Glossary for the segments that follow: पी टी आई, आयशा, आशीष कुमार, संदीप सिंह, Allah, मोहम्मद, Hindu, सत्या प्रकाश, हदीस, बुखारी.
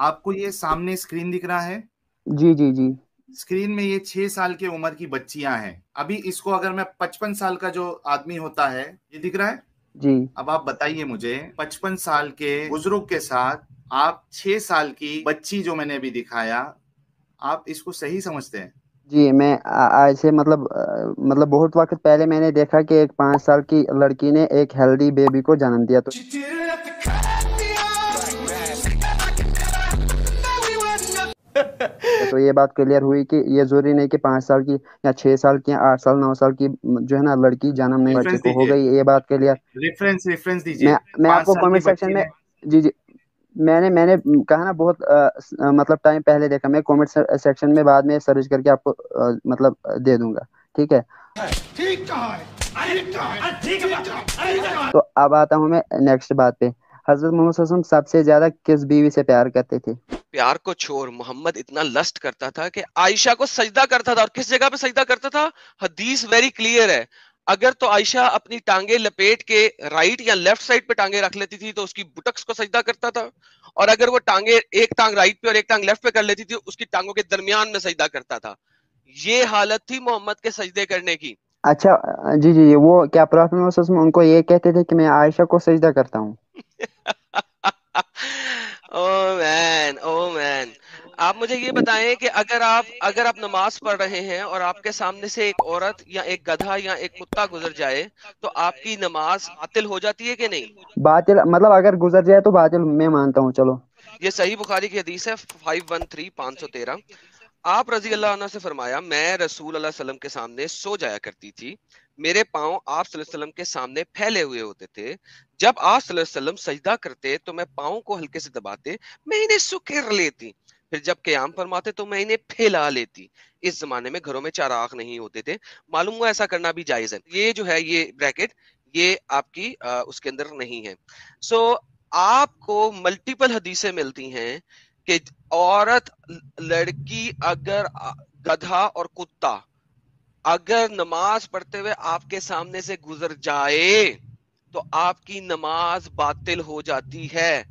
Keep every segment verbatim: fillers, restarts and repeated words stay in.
आपको ये सामने स्क्रीन दिख रहा है, जी जी जी, स्क्रीन में ये छह साल की उम्र की बच्चियां हैं। अभी इसको अगर मैं पचपन साल का जो आदमी होता है, ये दिख रहा है जी। अब आप बताइए मुझे, पचपन साल के बुजुर्ग के साथ आप छह साल की बच्ची जो मैंने अभी दिखाया, आप इसको सही समझते हैं? जी, मैं ऐसे मतलब मतलब बहुत वक्त पहले मैंने देखा कि एक पाँच साल की लड़की ने एक हेल्दी बेबी को जन्म दिया। तो तो ये बात क्लियर हुई कि ये जरूरी नहीं कि पाँच साल की या छह साल की या आठ साल नौ साल की जो है ना लड़की जन्म नहीं, बच्चे को हो गई। ये बात क्लियर, रेफरेंस रेफरेंस दीजिए। मैं, मैं आपको कमेंट सेक्शन में, जी जी, मैंने मैंने कहा ना बहुत आ, मतलब टाइम पहले देखा। मैं कमेंट सेक्शन में बाद में सर्च करके आपको आ, मतलब दे दूंगा, ठीक है? ठीक है। तो अब आता हूँ मैं नेक्स्ट बात पे। हजरत मोहम्मद सबसे ज्यादा किस बीवी से प्यार करते थे? प्यार को छोड़, मोहम्मद इतना लस्ट करता था कि आयशा को सजदा करता था। और किस जगह पे सजदा करता था? हदीस वेरी क्लियर है, अगर तो आयशा अपनी टांगे लपेट के राइट या लेफ्ट साइड पे टांगे रख लेती थी तो उसकी बुटक्स को सजदा करता था, और अगर वो टांगे एक टांग राइट पे और एक टांग लेफ्ट पे कर लेती थी उसकी टांगों के दरमियान में सजदा करता था। ये हालत थी मोहम्मद के सजदे करने की। अच्छा जी जी, वो क्या प्रॉफिट में उनको ये कहते थे कि मैं आयशा को सजदा करता हूँ? Oh man, oh man. आप मुझे ये बताएं कि अगर आप अगर आप नमाज पढ़ रहे हैं और आपके सामने से एक औरत या एक गधा या एक कुत्ता गुजर जाए तो आपकी नमाज बातिल हो जाती है कि नहीं? बातिल मतलब अगर गुजर जाए तो बातिल, मैं मानता हूँ। चलो, ये सही बुखारी की हदीस है पाँच सौ तेरह। आप रजी अल्लाह अन्हु से फरमाया, मैं रसूल अल्लाह सल्लम के सामने सो जाया करती थी, मेरे पाँव आप सल्लल्लाहु अलैहि वसल्लम के सामने फैले हुए होते थे। जब आप सल्लल्लाहु अलैहि वसल्लम सजदा करते तो मैं पाँव को हल्के से दबाते, मैं इन्हें सुकेर लेती, फिर जब क़याम फरमाते तो मैं इन्हें फैला लेती। इस जमाने में घरों में चराग नहीं होते थे, मालूम हुआ ऐसा करना भी जायज है। ये जो है ये ब्रैकेट, ये आपकी आ, उसके अंदर नहीं है। सो so, आपको मल्टीपल हदीसें मिलती हैं कि औरत लड़की अगर गधा और कुत्ता अगर नमाज पढ़ते हुए आपके सामने से गुजर जाए तो आपकी नमाज बातिल हो जाती है।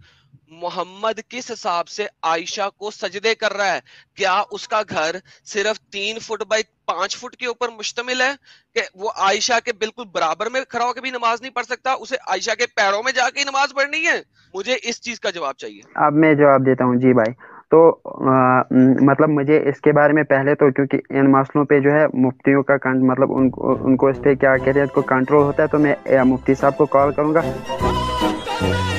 मोहम्मद किस हिसाब से आयशा को सजदे कर रहा है? क्या उसका घर सिर्फ तीन फुट बाई पांच फुट के ऊपर मुश्तमिल है कि वो आयशा के बिल्कुल बराबर में खड़ा होकर भी नमाज नहीं पढ़ सकता, उसे आयशा के पैरों में जाके ही नमाज पढ़नी है? मुझे इस चीज का जवाब चाहिए। अब मैं जवाब देता हूँ जी भाई। तो आ, मतलब मुझे इसके बारे में पहले तो, क्योंकि इन मसलों पे जो है मुफ्तियों का मतलब उन, उनको इस पे क्या कहते हैं, कंट्रोल होता है, तो मैं मुफ्ती साहब को कॉल करूँगा।